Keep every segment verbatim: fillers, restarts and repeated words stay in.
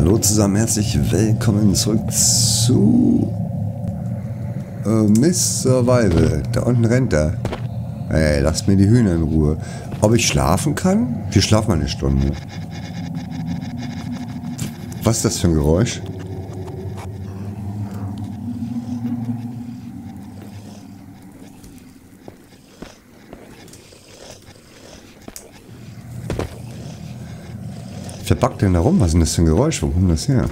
hallo zusammen, herzlich willkommen zurück zu äh, Mist Survival. Da unten rennt er. Ey, lasst mir die Hühner in Ruhe. Ob ich schlafen kann? Wir schlafen mal eine Stunde. Was ist das für ein Geräusch? Wer backt denn da rum? Was ist denn das für ein Geräusch? Wo kommt das her?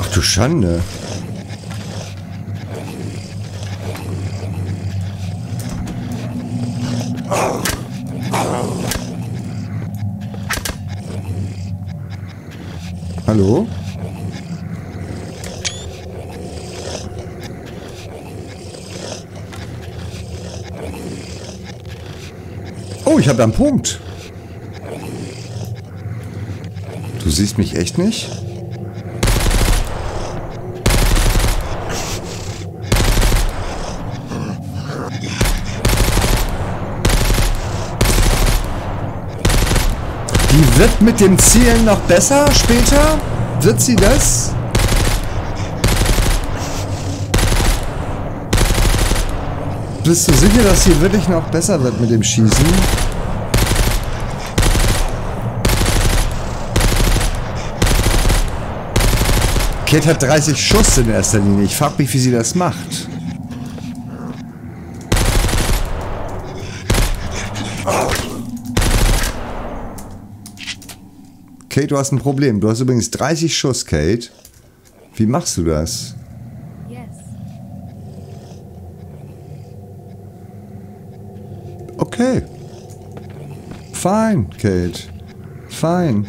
Ach du Schande! Hallo? Oh, ich habe da einen Punkt. Du siehst mich echt nicht? Die wird mit dem Zielen noch besser später? Wird sie das? Bist du sicher, dass sie wirklich noch besser wird mit dem Schießen? Kate hat dreißig Schuss in erster Linie. Ich frag mich, wie sie das macht. Kate, du hast ein Problem. Du hast übrigens dreißig Schuss, Kate. Wie machst du das? Okay. Fine, Kate. Fine.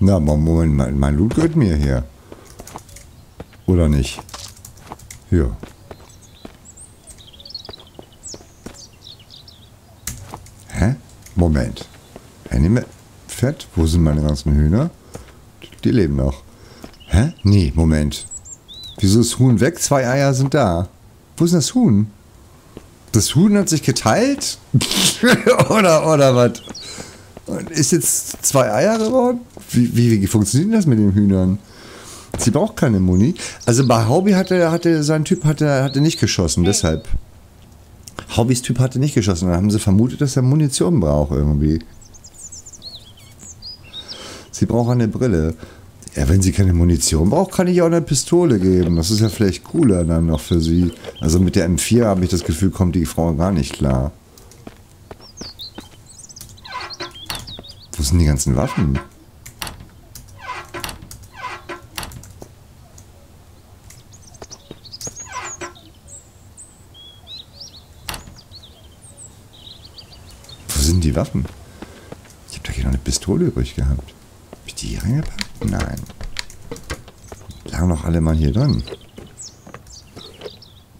Na, Moment, mein, mein Loot gehört mir hier. Oder nicht? Hier. Moment. Animal Fett? Wo sind meine ganzen Hühner? Die, die leben noch. Hä? Nee, Moment. Wieso ist Huhn weg? Zwei Eier sind da. Wo ist denn das Huhn? Das Huhn hat sich geteilt? oder, oder was? Und ist jetzt zwei Eier geworden? Wie, wie, wie funktioniert das mit den Hühnern? Sie braucht keine Muni. Also bei Hobby hatte, hatte sein Typ hatte, hatte nicht geschossen, deshalb. Hobbys Typ hatte nicht geschossen. Dann haben sie vermutet, dass er Munition braucht irgendwie. Sie braucht eine Brille. Ja, wenn sie keine Munition braucht, kann ich ihr auch eine Pistole geben. Das ist ja vielleicht cooler dann noch für sie. Also mit der M vier habe ich das Gefühl, kommt die Frau gar nicht klar. Wo sind die ganzen Waffen? Sind die Waffen? Ich habe doch hier noch eine Pistole übrig gehabt. Habe ich die hier reingepackt? Nein. Lagen noch alle mal hier drin.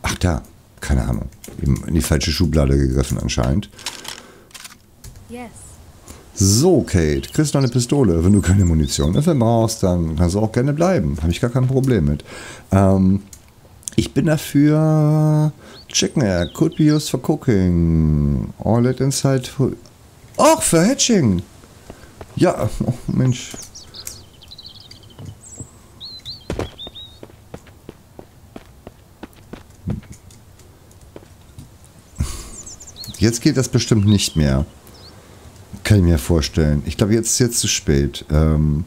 Ach da, keine Ahnung. In die falsche Schublade gegriffen anscheinend. Yes. So, Kate, kriegst noch eine Pistole. Wenn du keine Munition dafür brauchst, dann kannst du auch gerne bleiben. Habe ich gar kein Problem mit. Ähm, ich bin dafür... Chicken air could be used for cooking. All it inside. Ach, für Hatching. Ja, oh Mensch. Jetzt geht das bestimmt nicht mehr. Kann ich mir vorstellen. Ich glaube, jetzt ist jetzt zu spät. Ähm.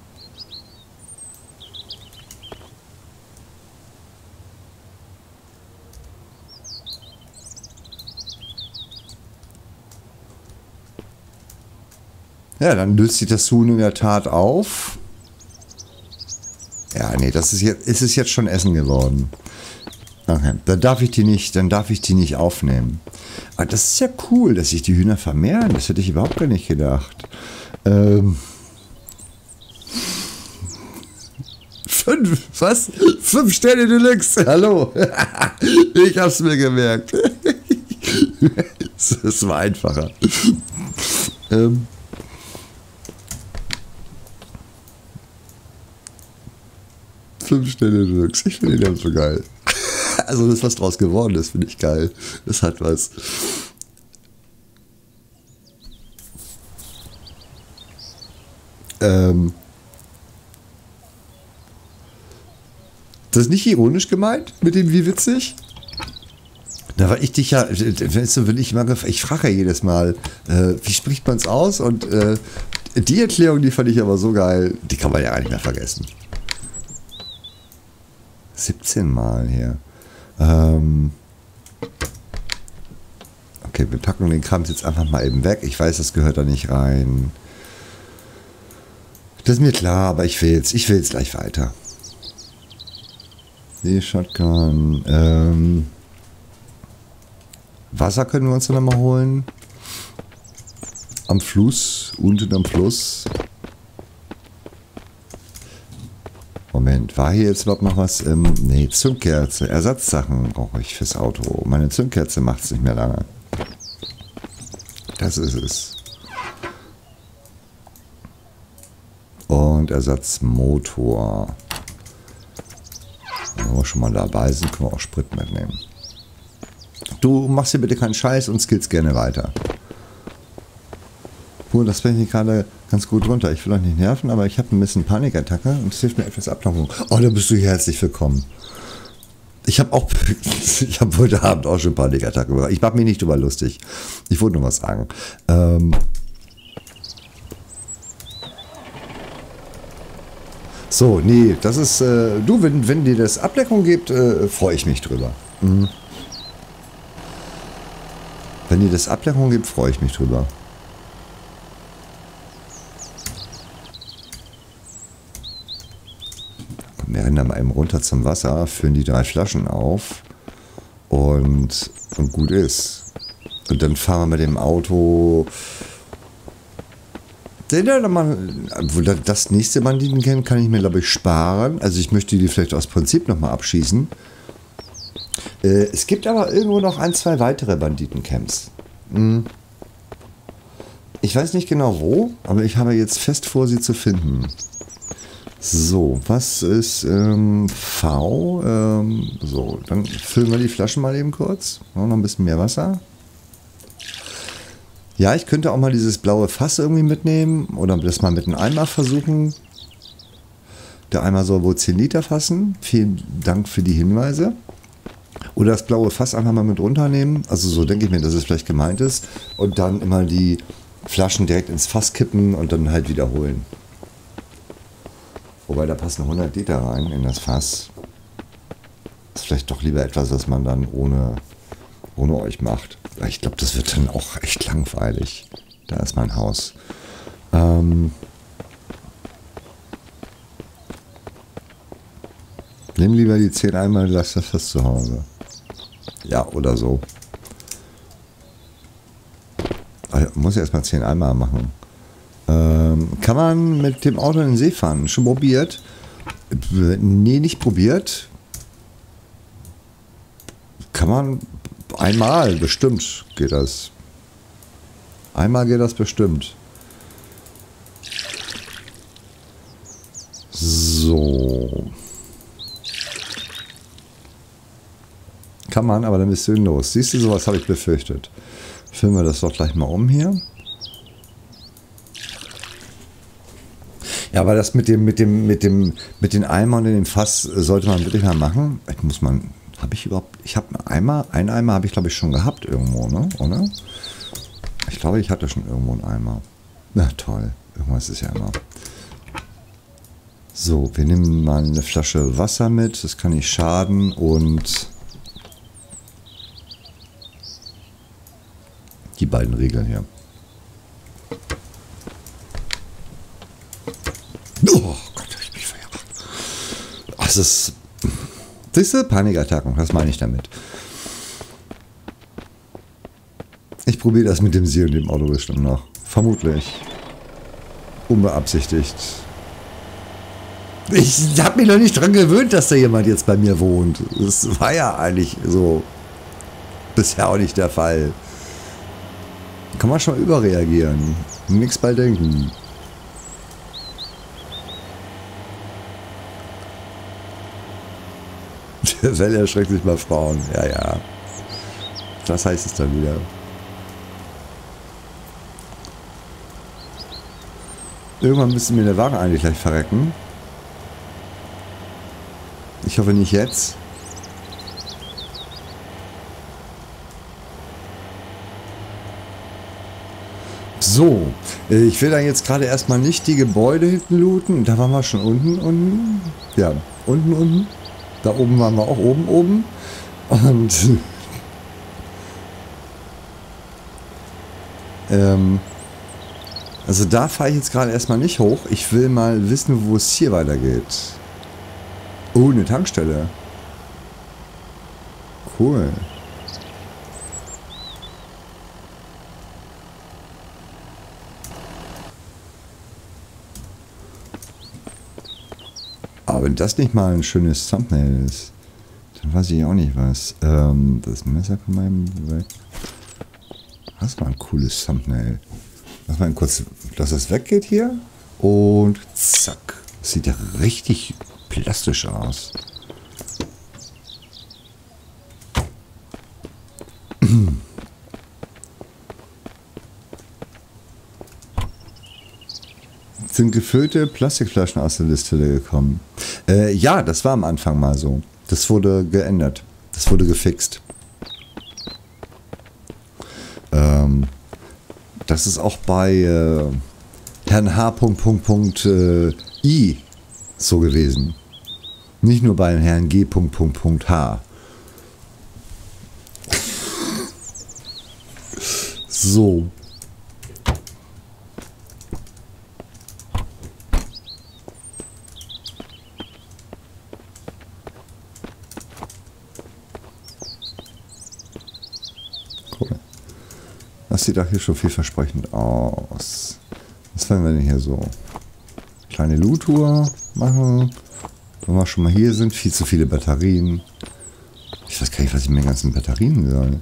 Ja, dann löst sich das Huhn in der Tat auf. Ja, nee, das ist jetzt, ist es jetzt schon Essen geworden. Okay, dann darf ich die nicht, dann darf ich die nicht aufnehmen. Aber das ist ja cool, dass sich die Hühner vermehren. Das hätte ich überhaupt gar nicht gedacht. Ähm, Fünf, was? Fünf Sterne Deluxe, hallo. Ich hab's mir gemerkt. Es war einfacher. Ähm. Fünf Sterne Deluxe, ich finde den ganz so geil. Also das, was draus geworden ist, finde ich geil. Das hat was. Ähm. Das ist nicht ironisch gemeint, mit dem wie witzig? Da war ich dich ja, wenn ich mal, ich frage ja jedes Mal, äh, wie spricht man es aus? Und äh, die Erklärung, die fand ich aber so geil, die kann man ja gar nicht mehr vergessen. siebzehn Mal hier. Ähm okay, wir packen den Kram jetzt einfach mal eben weg. Ich weiß, das gehört da nicht rein. Das ist mir klar, aber ich will jetzt, ich will jetzt gleich weiter. Die Shotgun. Ähm, Wasser können wir uns dann mal holen. Am Fluss, unten am Fluss. Moment, war hier jetzt überhaupt noch was? Ähm, ne, Zündkerze. Ersatzsachen brauche ich fürs Auto. Meine Zündkerze macht es nicht mehr lange. Das ist es. Und Ersatzmotor. Wenn wir schon mal dabei sind, können wir auch Sprit mitnehmen. Du machst hier bitte keinen Scheiß und skillst gerne weiter. Puh, das bringt mich gerade ganz gut runter. Ich will euch nicht nerven, aber ich habe ein bisschen Panikattacke und es hilft mir etwas Ablenkung. Oh, da bist du hier herzlich willkommen. Ich habe auch, ich habe heute Abend auch schon Panikattacke bekommen. Ich mache mich nicht drüber lustig. Ich wollte nur was sagen. Ähm... So, nee, das ist, äh, du, wenn, wenn dir das Ablenkung gibt, äh, freue ich mich drüber. Mhm. Wenn dir das Ablenkung gibt, freue ich mich drüber. Komm, wir rennen da mal eben runter zum Wasser, füllen die drei Flaschen auf und, und gut ist. Und dann fahren wir mit dem Auto... Das nächste Banditen kennen kann ich mir, glaube ich, sparen. Also ich möchte die vielleicht aus Prinzip nochmal abschießen. Es gibt aber irgendwo noch ein, zwei weitere Banditencamps. Ich weiß nicht genau wo, aber ich habe jetzt fest vor, sie zu finden. So, was ist ähm, V? Ähm, so, dann füllen wir die Flaschen mal eben kurz. Noch ein bisschen mehr Wasser. Ja, ich könnte auch mal dieses blaue Fass irgendwie mitnehmen oder das mal mit einem Eimer versuchen. Der Eimer soll wohl zehn Liter fassen. Vielen Dank für die Hinweise. Oder das blaue Fass einfach mal mit runternehmen. Also so denke ich mir, dass es vielleicht gemeint ist. Und dann immer die Flaschen direkt ins Fass kippen und dann halt wiederholen. Wobei, da passen hundert Liter rein in das Fass. Das ist vielleicht doch lieber etwas, was man dann ohne... ohne euch macht. Ich glaube, das wird dann auch echt langweilig. Da ist mein Haus. Ähm Nimm lieber die zehn einmal, lass das fast zu Hause. Ja, oder so. Also, muss ich erstmal zehn einmal machen. Ähm, kann man mit dem Auto in den See fahren? Schon probiert? Nee, nicht probiert. Kann man... Einmal, bestimmt geht das. Einmal geht das bestimmt. So. Kann man, aber dann bist du los. Siehst du, sowas habe ich befürchtet. Filmen wir das doch gleich mal um hier. Ja, aber das mit dem, mit dem, mit dem, mit den Eimern in dem Fass sollte man wirklich mal machen. Ich muss man. Habe ich überhaupt... Ich habe einen Eimer. Einen Eimer habe ich, glaube ich, schon gehabt irgendwo, ne? Oder? Ich glaube, ich hatte schon irgendwo einen Eimer. Na toll. Irgendwas ist ja immer. So, wir nehmen mal eine Flasche Wasser mit. Das kann nicht schaden. Und... die beiden Regeln hier. Oh Gott, ich hab mich verjagt. Das ist... Siehst du? Panikattacken, das meine ich damit. Ich probiere das mit dem See und dem Auto bestimmt noch. Vermutlich. Unbeabsichtigt. ich habe mich noch nicht dran gewöhnt, dass da jemand jetzt bei mir wohnt. Das war ja eigentlich so bisher auch nicht der Fall. Kann man schon mal überreagieren. Nichts bei denken. Der Welle erschreckt sich mal Frauen. Ja, ja. Das heißt es dann wieder. Irgendwann müssen wir in der Wagen eigentlich gleich verrecken. Ich hoffe nicht jetzt. So, ich will dann jetzt gerade erstmal nicht die Gebäude hinten looten. Da waren wir schon unten, unten. Ja, unten, unten. Da oben waren wir auch oben, oben. Und ähm... also da fahre ich jetzt gerade erstmal nicht hoch. Ich will mal wissen, wo es hier weitergeht. Oh, eine Tankstelle. Cool. Aber wenn das nicht mal ein schönes Thumbnail ist, dann weiß ich auch nicht was. Ähm, das Messer kann man eben weg. Das war ein cooles Thumbnail. Lass mal kurz, dass es weggeht hier. Und zack. Das sieht ja richtig plastisch aus. Sind gefüllte Plastikflaschen aus der Liste gekommen. Äh, ja, das war am Anfang mal so. Das wurde geändert. Das wurde gefixt. Ähm... Das ist auch bei äh, Herrn H. Äh, I so gewesen. Nicht nur bei Herrn G. H. So. Das sieht auch hier schon vielversprechend aus. Was werden wir denn hier so? Kleine Loot-Tour machen. Wenn wir schon mal hier sind, viel zu viele Batterien. Ich weiß gar nicht, was ich mit den ganzen Batterien soll.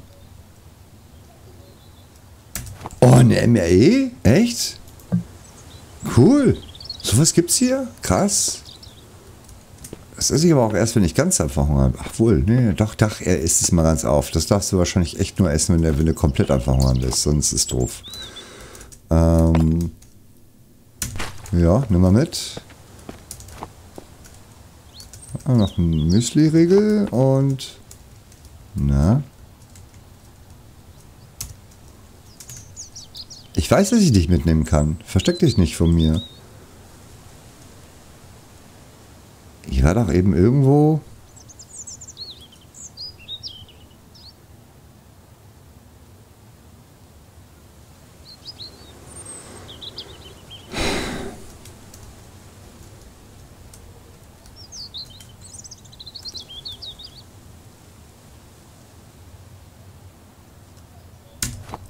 Oh, eine M R E? Echt? Cool. Sowas gibt's hier? Krass. Das esse ich aber auch erst, wenn ich ganz verhungert habe. Ach wohl, nee, doch, doch, er isst es mal ganz auf. Das darfst du wahrscheinlich echt nur essen, wenn der Winde komplett verhungert ist. Sonst ist doof. Ähm. Ja, nimm mal mit. Ah, noch ein Müsli-Riegel und. Na? Ich weiß, dass ich dich mitnehmen kann. Versteck dich nicht von mir. Ich war doch eben irgendwo.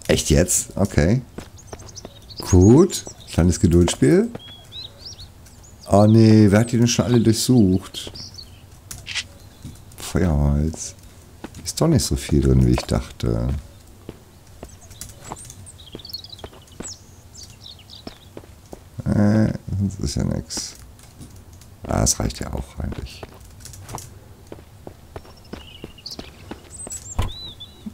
Echt jetzt? Okay. Gut. Kleines Geduldsspiel. Oh ne, wer hat die denn schon alle durchsucht? Feuerholz. Ist doch nicht so viel drin, wie ich dachte. Äh, sonst ist ja nix. Ah, das reicht ja auch eigentlich.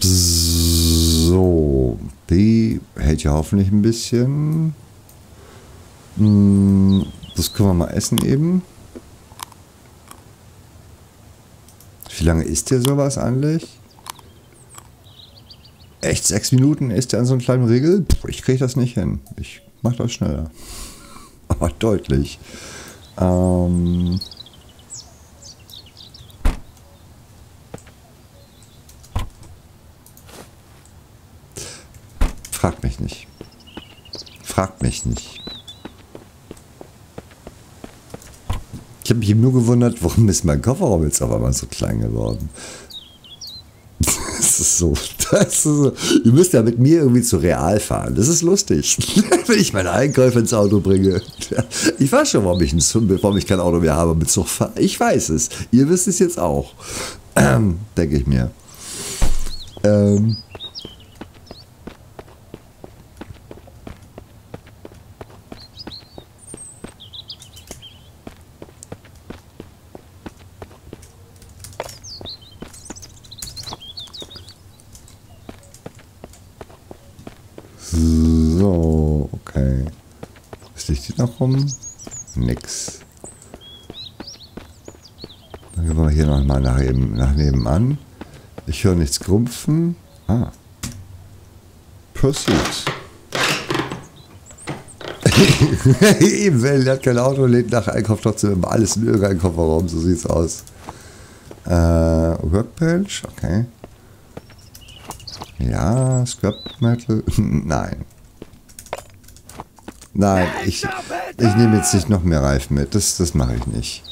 So, die hält ja hoffentlich ein bisschen. Hm. Das können wir mal essen eben. Wie lange isst der sowas eigentlich? Echt, sechs Minuten isst der an so einem kleinen Riegel? Ich kriege das nicht hin. Ich mache das schneller. Aber deutlich. Ähm Frag mich nicht. Frag mich nicht. Ich habe mich eben nur gewundert, warum ist mein Kofferraum jetzt auf einmal so klein geworden? Das ist so Das ist so. Ihr müsst ja mit mir irgendwie zu Real fahren. Das ist lustig. Wenn ich meine Einkäufe ins Auto bringe. Ich weiß schon, warum ich, ein Zündel, warum ich kein Auto mehr habe mit Zug. Ich weiß es. Ihr wisst es jetzt auch. Ähm, denke ich mir. Ähm. So, okay. Was liegt hier noch rum? Nix. Dann gehen wir hier nochmal nach, nach nebenan. Ich höre nichts grumpfen. Ah. Pursuit. Eben, er hat kein Auto, lebt nach Einkauf trotzdem immer alles in irgendeinem Kofferraum. So sieht's aus. Äh, Workbench? Okay. Ja, Scrap Metal? Nein. Nein, ich, ich nehme jetzt nicht noch mehr Reifen mit. Das, das mache ich nicht.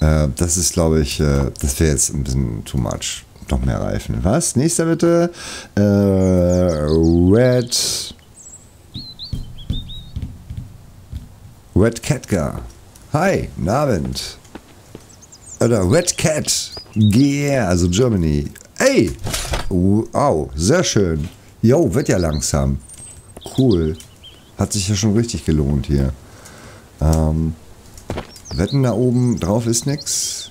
Äh, das ist, glaube ich, äh, das wäre jetzt ein bisschen too much. Noch mehr Reifen. Was? Nächster bitte. Äh, Red. Red Catgar. Hi, guten Abend. Oder Red Cat. Yeah, also Germany. Ey! Wow, sehr schön. Jo, wird ja langsam. Cool. Hat sich ja schon richtig gelohnt hier. Ähm, Wetten, da oben drauf ist nichts.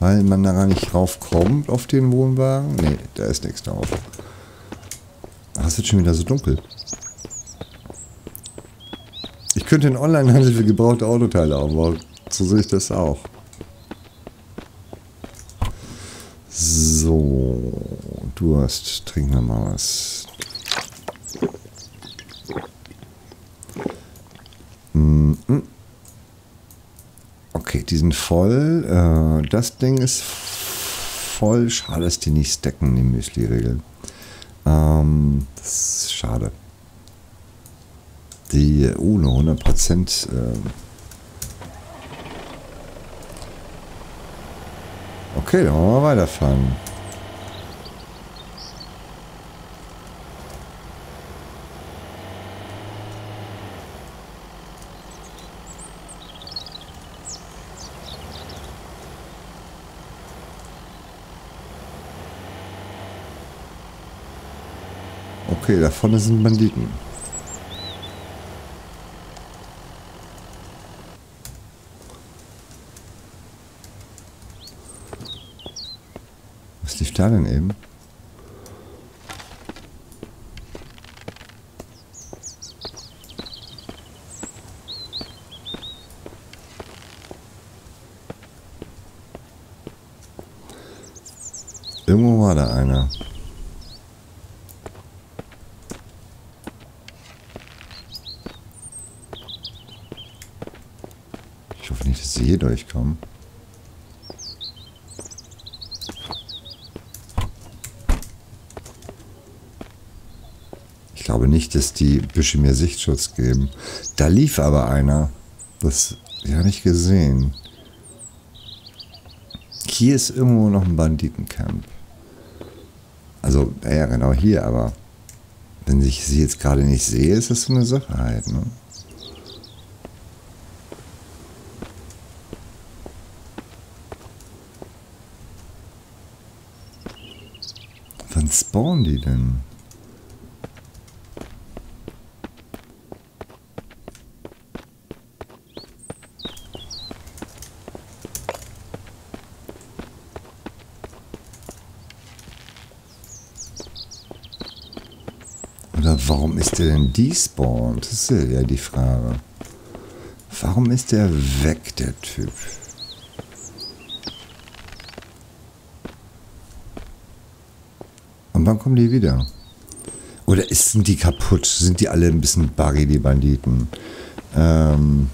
Weil man da gar nicht raufkommt auf den Wohnwagen. Nee, da ist nichts drauf. Ach, es wird schon wieder so dunkel. Ich könnte einen Onlinehandel für gebrauchte Autoteile aufbauen. So sehe ich das auch. So, Durst, trinken wir mal was. Mm-mm. Okay, die sind voll. Äh, das Ding ist voll. Schade, dass die nicht stacken, die Müsli-Regel. Ähm, das ist schade. Die, oh, nur hundert Prozent. Äh, Okay, dann wollen wir mal weiterfahren. Okay, da vorne sind Banditen. Da denn eben? Irgendwo war da einer. Ich hoffe nicht, dass sie hier durchkommen. Ich glaube nicht, dass die Büsche mir Sichtschutz geben. Da lief aber einer. Das habe ich gesehen. Hier ist irgendwo noch ein Banditencamp. Also, ja genau hier, aber wenn ich sie jetzt gerade nicht sehe, ist das so eine Sache halt, ne? Wann spawnen die denn? Warum ist der denn despawned? Das ist ja die Frage. Warum ist der weg, der Typ? Und wann kommen die wieder? Oder sind die kaputt? Sind die alle ein bisschen buggy, die Banditen? Ähm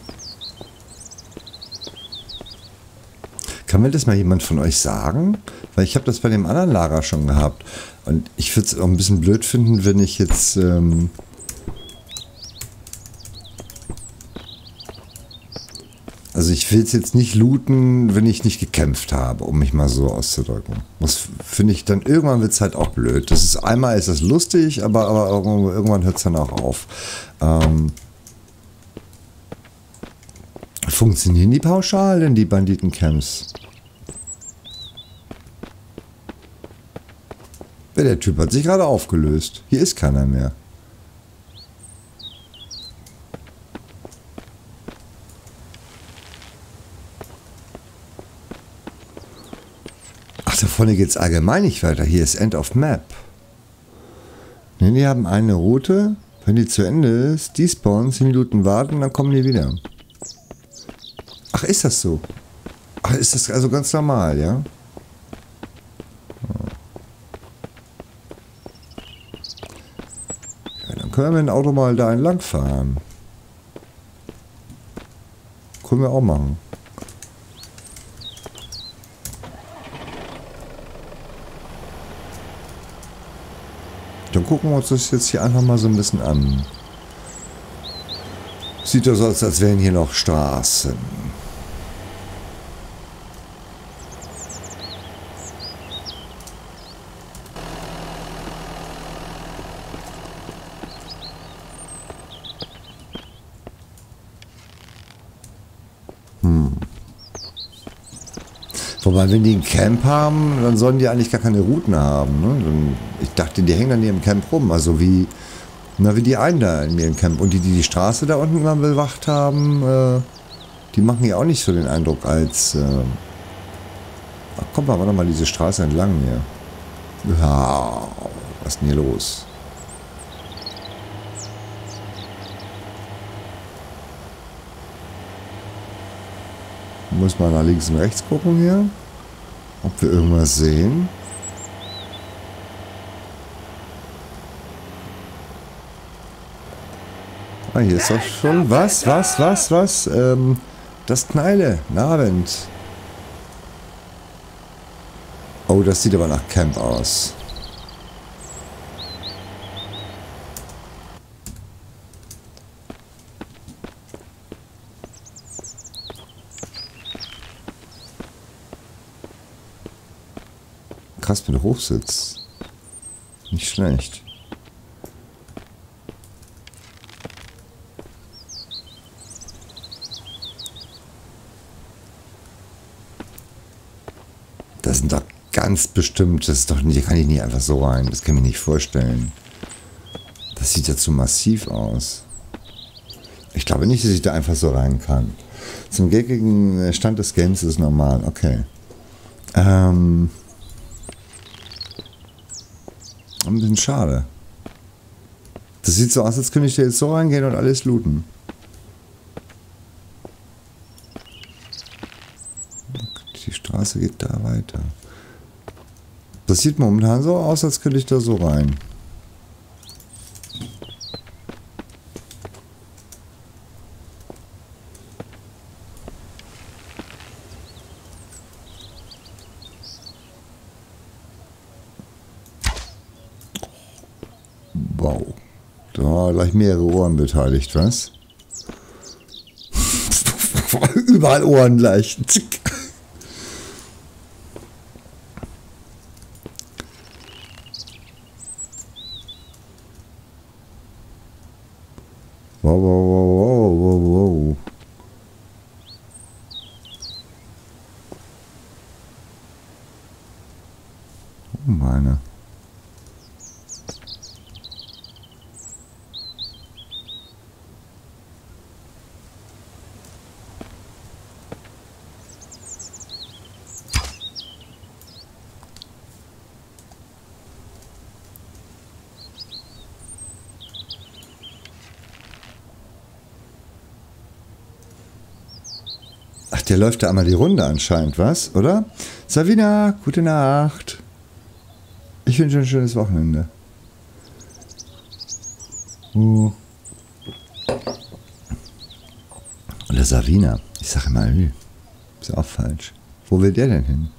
Kann mir das mal jemand von euch sagen? Weil ich habe das bei dem anderen Lager schon gehabt. Und ich würde es auch ein bisschen blöd finden, wenn ich jetzt... Ähm, also ich ich will es jetzt nicht looten, wenn ich nicht gekämpft habe, um mich mal so auszudrücken. Das finde ich dann, irgendwann wird es halt auch blöd. Das ist, einmal ist das lustig, aber, aber irgendwann hört es dann auch auf. Ähm, funktionieren die pauschal denn, die Banditencamps? Der Typ hat sich gerade aufgelöst. Hier ist keiner mehr. Ach, da vorne geht es allgemein nicht weiter. Hier ist End of Map. Ne, die haben eine Route. Wenn die zu Ende ist, die spawnen, zehn Minuten warten, dann kommen die wieder. Ach, ist das so? Ach, ist das also ganz normal, ja? Können wir mit dem Auto mal da entlang fahren? Können wir auch machen. Dann gucken wir uns das jetzt hier einfach mal so ein bisschen an. Sieht das aus, als wären hier noch Straßen. Wobei, wenn die ein Camp haben, dann sollen die eigentlich gar keine Routen haben. Ne? Ich dachte, die hängen an ihrem Camp rum. Also wie, na, wie die einen da in ihrem Camp. Und die, die die Straße da unten immer bewacht haben, äh, die machen ja auch nicht so den Eindruck als... Äh Ach, komm mal, warte mal diese Straße entlang hier. Ja, was ist denn hier los? Muss mal nach links und rechts gucken hier, ob wir irgendwas sehen. Ah, hier ist doch schon was, was, was, was. Ähm, das Kneile, Abend. Oh, das sieht aber nach Camp aus. Krass, mit Hochsitz. Nicht schlecht. Das sind doch ganz bestimmt, das ist doch, hier kann ich nicht einfach so rein, das kann ich mir nicht vorstellen. Das sieht ja zu massiv aus. Ich glaube nicht, dass ich da einfach so rein kann. Zum jetzigen Stand des Games ist es normal, okay. Ähm... Ein bisschen schade. Das sieht so aus, als könnte ich da jetzt so reingehen und alles looten. Die Straße geht da weiter. Das sieht momentan so aus, als könnte ich da so rein. Gleich mehrere Ohren beteiligt, was? Überall Ohren gleich. Wow, wow, wow, wow, wow, wow. Oh meine. Der läuft da einmal die Runde anscheinend, was, oder? Savina, gute Nacht. Ich wünsche ein schönes Wochenende. Uh. Oder Savina. Ich sage immer Ü. Ist auch falsch. Wo will der denn hin?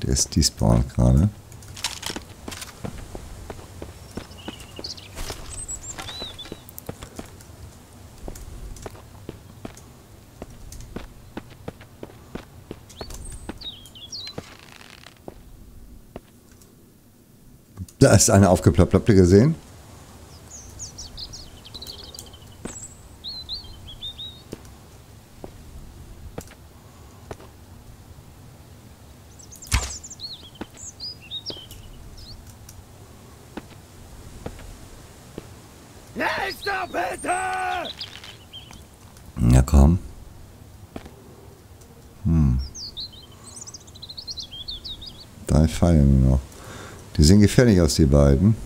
Der ist despawned gerade. Da ist einer aufgeploppt. Habt ihr gesehen? Nächster bitte! Ja, komm. Hm. Drei Pfeile nur noch. Die sehen gefährlich aus, die beiden.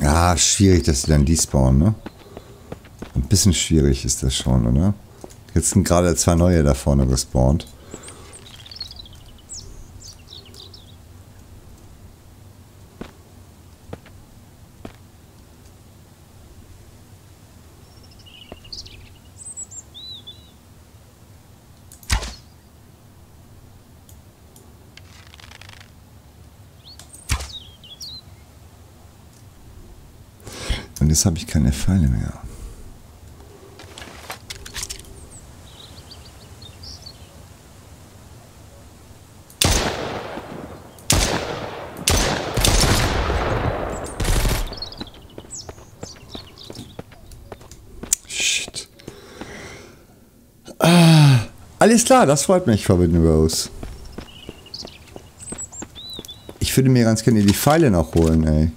Ah, schwierig, dass sie dann die spawnen, ne? Ein bisschen schwierig ist das schon, oder? Jetzt sind gerade zwei neue da vorne gespawnt. Und jetzt habe ich keine Pfeile mehr. Shit. Ah, alles klar, das freut mich, Forbidden Rose. Ich würde mir ganz gerne die Pfeile noch holen, ey.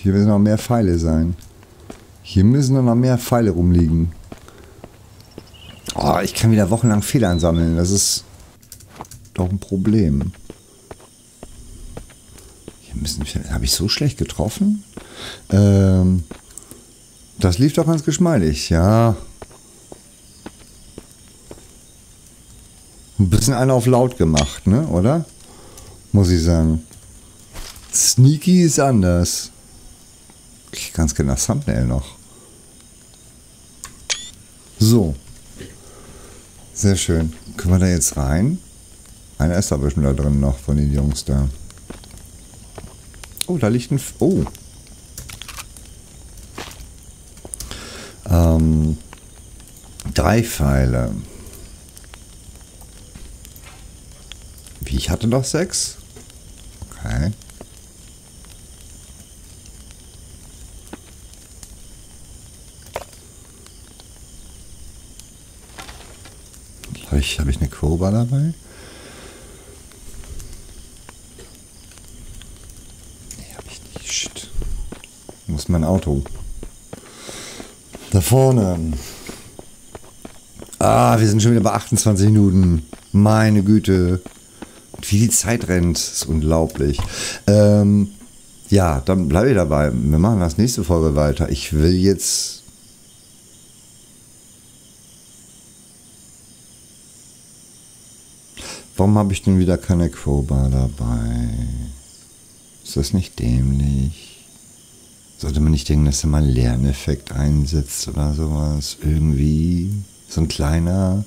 Hier müssen noch mehr Pfeile sein. Hier müssen noch mehr Pfeile rumliegen. Oh, ich kann wieder wochenlang Federn sammeln. Das ist doch ein Problem. Hier müssen... Habe ich so schlecht getroffen? Ähm, das lief doch ganz geschmeidig, ja. Ein bisschen einer auf laut gemacht, ne? Oder? Muss ich sagen. Sneaky ist anders. Ich kann es gerne das Thumbnail noch. So. Sehr schön. Können wir da jetzt rein? Einer ist da bestimmt da drin noch von den Jungs da. Oh, da liegt ein... F oh. Ähm, drei Pfeile. Wie, ich hatte noch sechs? Okay. Habe ich, hab ich eine Cobra dabei? Nee, habe ich nicht. Shit. Wo ist mein Auto? Da vorne. Ah, wir sind schon wieder bei achtundzwanzig Minuten. Meine Güte. Wie die Zeit rennt. Ist unglaublich. Ähm, ja, dann bleibe ich dabei. Wir machen das nächste Folge weiter. Ich will jetzt... Warum habe ich denn wieder keine Crowbar dabei? Ist das nicht dämlich? Sollte man nicht denken, dass da mal ein Lerneffekt einsetzt oder sowas? Irgendwie? So ein kleiner...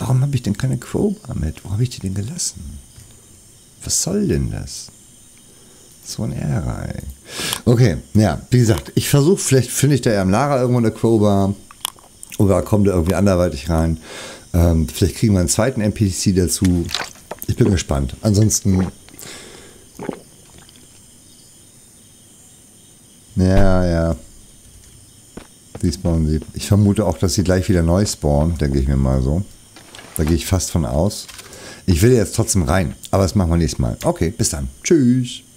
Warum habe ich denn keine Crowbar mit? Wo habe ich die denn gelassen? Was soll denn das? So ein Ärger. Okay, ja, wie gesagt, ich versuche, vielleicht finde ich da eher im Lara irgendwo eine Crowbar. Oder kommt da irgendwie anderweitig rein. Ähm, vielleicht kriegen wir einen zweiten N P C dazu. Ich bin gespannt. Ansonsten... Ja, ja. Die spawnen sie. Ich vermute auch, dass sie gleich wieder neu spawnen, denke ich mir mal so. Da gehe ich fast von aus. Ich will jetzt trotzdem rein, aber das machen wir nächstes Mal. Okay, bis dann. Tschüss.